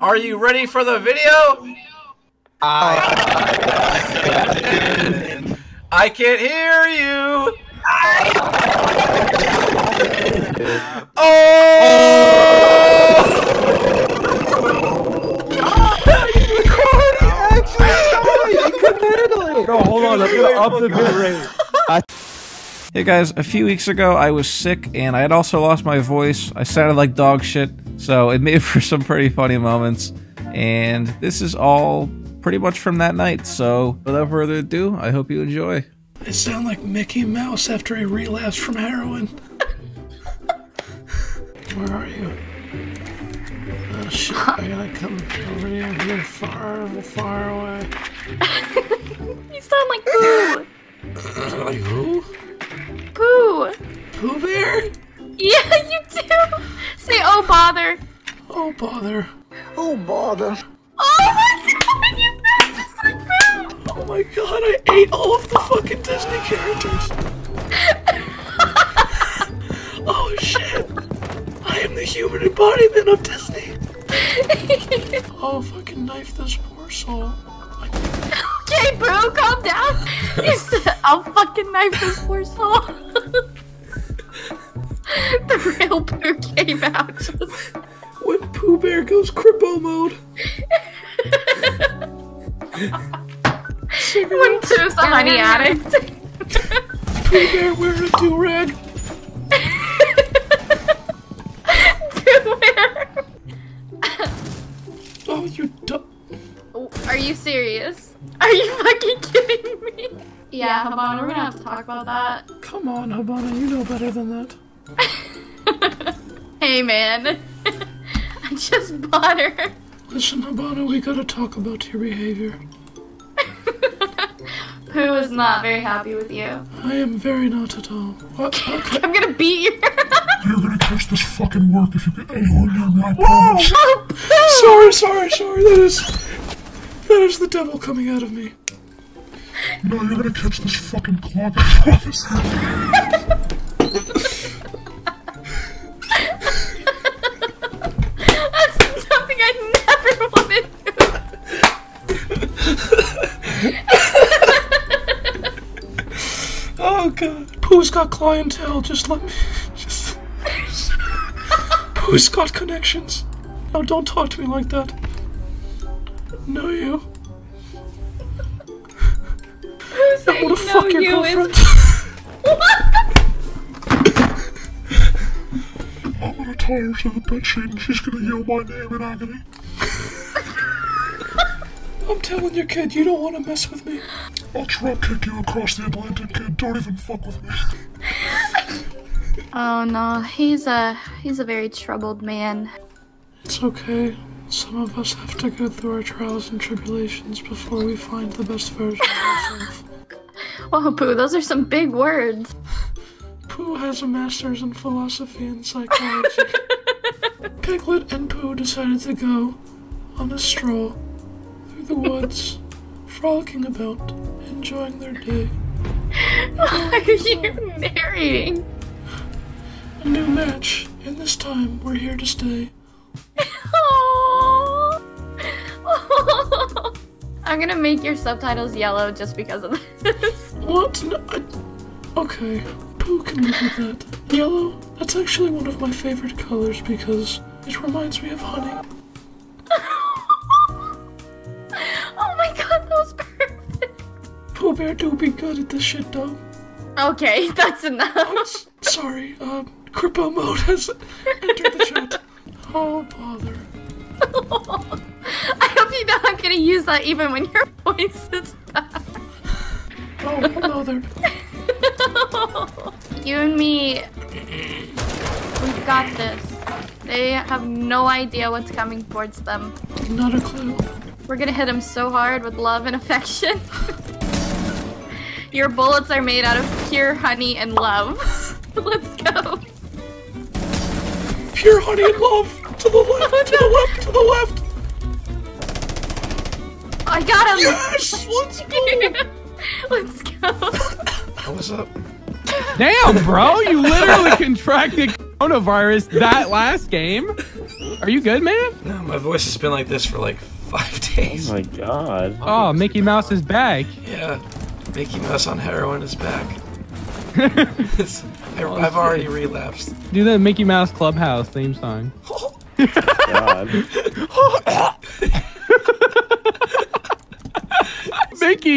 Are you ready for the video? I can't hear you. Hey guys, a few weeks ago I was sick and I had also lost my voice. I sounded like dog shit, so it made for some pretty funny moments. And this is all pretty much from that night, so without further ado, I hope you enjoy. I sound like Mickey Mouse after I relapsed from heroin. Where are you? Oh shit, I gotta come over here far away. You sound like Pooh! Like who? Pooh! Pooh Bear? Yeah, you do! Say, oh bother! Oh bother. Oh bother. Oh my god, you guys just like Pooh! Oh my god, I ate all of the fucking Disney characters! Oh shit! I am the human embodiment of Disney! Oh, fucking knife this poor soul. Okay, bro, calm down! I'll fucking knife this poor soul! The real Pooh came out just... When Pooh Bear goes crippo mode! When Pooh's a honey addict! Pooh Bear wearing a do-rag! Oh, you dumb. Are you serious? Are you fucking kidding me? Yeah, Hibana, we're gonna have to talk about that. Come on, Hibana, you know better than that. Hey, man. I just bought her. Listen, Hibana, we gotta talk about your behavior. Pooh is not very happy with you. I am very not at all. What? Okay. I'm gonna beat you. You're gonna catch this fucking work if you get anyone near me, I promise. Whoa! Oh, sorry, that is the devil coming out of me. No, you're gonna catch this fucking clog, I promise. That's something I never wanted to do. Oh god. Pooh's got clientele, just let me... Who's got connections? No, don't talk to me like that. No, you. Who's saying no, fuck your you girlfriend. What? I'm gonna tie her to the bedsheet and she's gonna yell my name in agony. I'm telling you, kid, you don't want to mess with me. I'll dropkick you across the Atlantic, kid. Don't even fuck with me. Oh no, he's a very troubled man. It's okay. Some of us have to go through our trials and tribulations before we find the best version of ourselves. Well, Pooh, those are some big words. Pooh has a master's in philosophy and psychology. Piglet and Pooh decided to go on a stroll through the woods, frolicking about, enjoying their day. Why are you narrating? A new match, and this time we're here to stay. Aww. I'm gonna make your subtitles yellow just because of this. What? No, okay, Pooh can live with that. Yellow? That's actually one of my favorite colors because it reminds me of honey. Oh my god, that was perfect! Pooh Bear do be good at this shit, though. Okay, that's enough. Sorry, Crippo mode has entered the chat. Oh, bother. I hope you know I'm gonna use that even when your voice is back. Oh, bother. You and me, we've got this. They have no idea what's coming towards them. Not a clue. We're gonna hit them so hard with love and affection. Your bullets are made out of pure honey and love. Let's go. Pure honey and love! To the left, oh, to no. The left, to the left! I got him! Yes! Let's go! Let's go. What's up? Damn, bro! You literally contracted coronavirus that last game! Are you good, man? No, my voice has been like this for like 5 days. Oh my god. Oh, Mickey Mouse is back. Yeah, Mickey Mouse on heroin is back. I've already relapsed. Do the Mickey Mouse Clubhouse theme song. God. Mickey,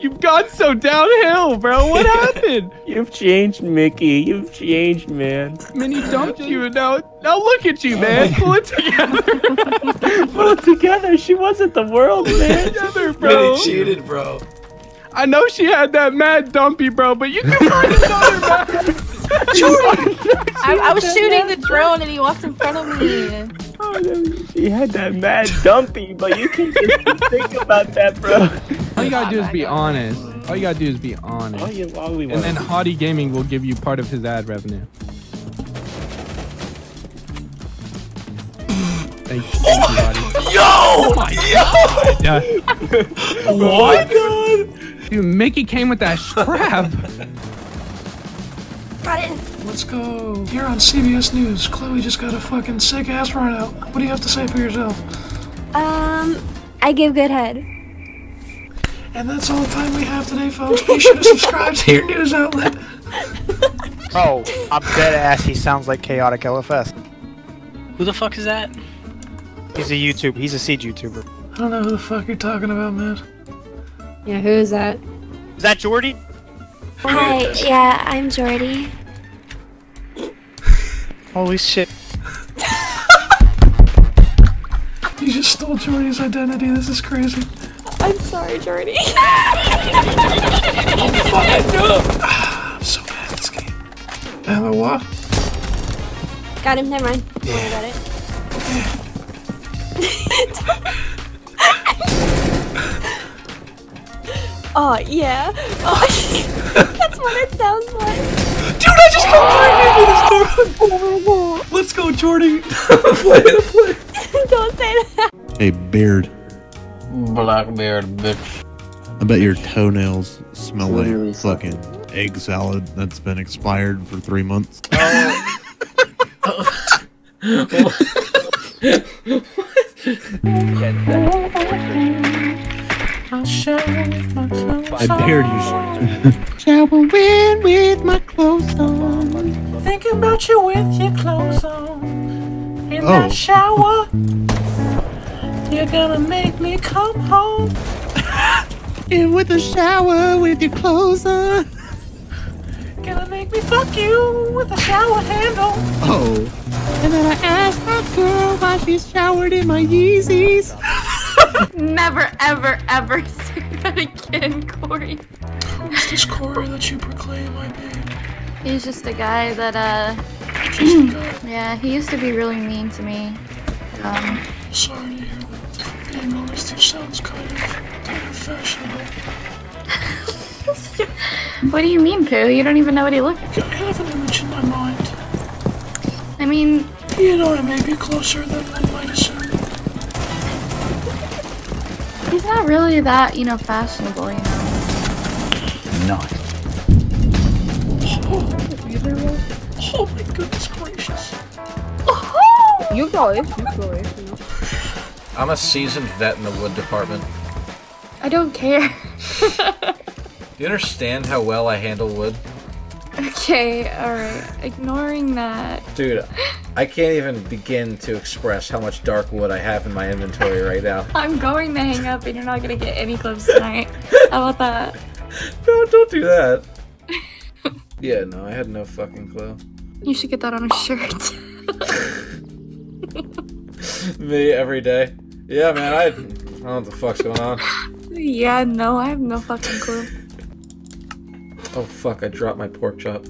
you've gone so downhill, bro. What happened? You've changed, Mickey. You've changed, man. Minnie dumped you, and now look at you, man. Pull it together. Pull it together. She wasn't the world, man. Together, bro. Minnie cheated, bro. I know she had that mad dumpy, bro, but you can find another man. I was shooting the drone, and he walked in front of me. Oh, she had that mad dumpy, but you can just think about that, bro. All you gotta do is be honest. All you gotta do is be honest. And then Hottie Gaming will give you part of his ad revenue. Thank you, Hottie. Yo! Oh my god! What? Dude, Mickey came with that strap. Got it. Let's go. Here on CBS News, Chloe just got a fucking sick ass run out. What do you have to say for yourself? I give good head. And that's all the time we have today, folks. Be sure to subscribe to your news outlet. Oh, I'm dead ass. He sounds like Chaotic LFS. Who the fuck is that? He's a YouTuber. He's a seed YouTuber. I don't know who the fuck you're talking about, man. Yeah, who is that? Is that Jordy? Hi, yeah, I'm Jordy. Holy shit. You just stole Jordy's identity, this is crazy. I'm sorry, Jordy. I'm fucking dumb. I'm so bad at this game. Am I what? Got him, never mind. Don't worry about it. Oh, yeah. Oh, that's what it sounds like. Dude, I just got dragged into this door. Let's go, Jordy. play. Don't say that. Hey, beard. Black beard, bitch. I bet your toenails smell like fucking egg salad that's been expired for 3 months. I'll shower with my clothes on. I dared you. Showering with my clothes on. Thinking about you with your clothes on. In that shower, you're gonna make me come home. In with the shower with your clothes on. Gonna make me fuck you with a shower handle. Oh. And then I asked my girl why she's showered in my Yeezys. Never, ever, ever say that again, Cory. Who is this Cory that you proclaim I be? He's just a guy that, yeah, he used to be really mean to me. Sorry to hear that. Being honest, he sounds kind of fashionable. What do you mean, Pooh? You don't even know what he looks like. I have an image in my mind. I mean... You know, it may be closer than I might assume. He's not really that, you know, fashionable, you know. Not. Oh my goodness gracious. Oh. You go. I'm a seasoned vet in the wood department. I don't care. Do you understand how well I handle wood? Okay, alright. Ignoring that. Dude, I can't even begin to express how much dark wood I have in my inventory right now. I'm going to hang up and you're not going to get any clips tonight. How about that? No, don't do that. Yeah, no, I had no fucking clue. You should get that on a shirt. Me every day. Yeah, man, I don't know what the fuck's going on. Yeah, no, I have no fucking clue. Oh fuck, I dropped my pork chop.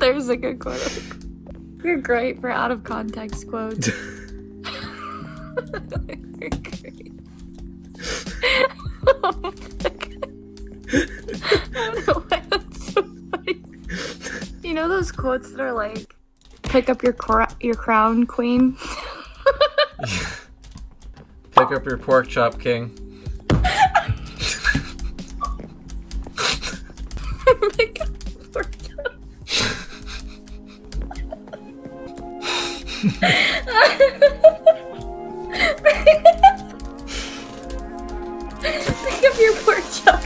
There's a good quote. You're great for out of context quotes. You're great. Oh my god. I don't know why that's so funny. You know those quotes that are like, pick up your crown, queen? Pick up your pork chop, king. Think of your pork chop.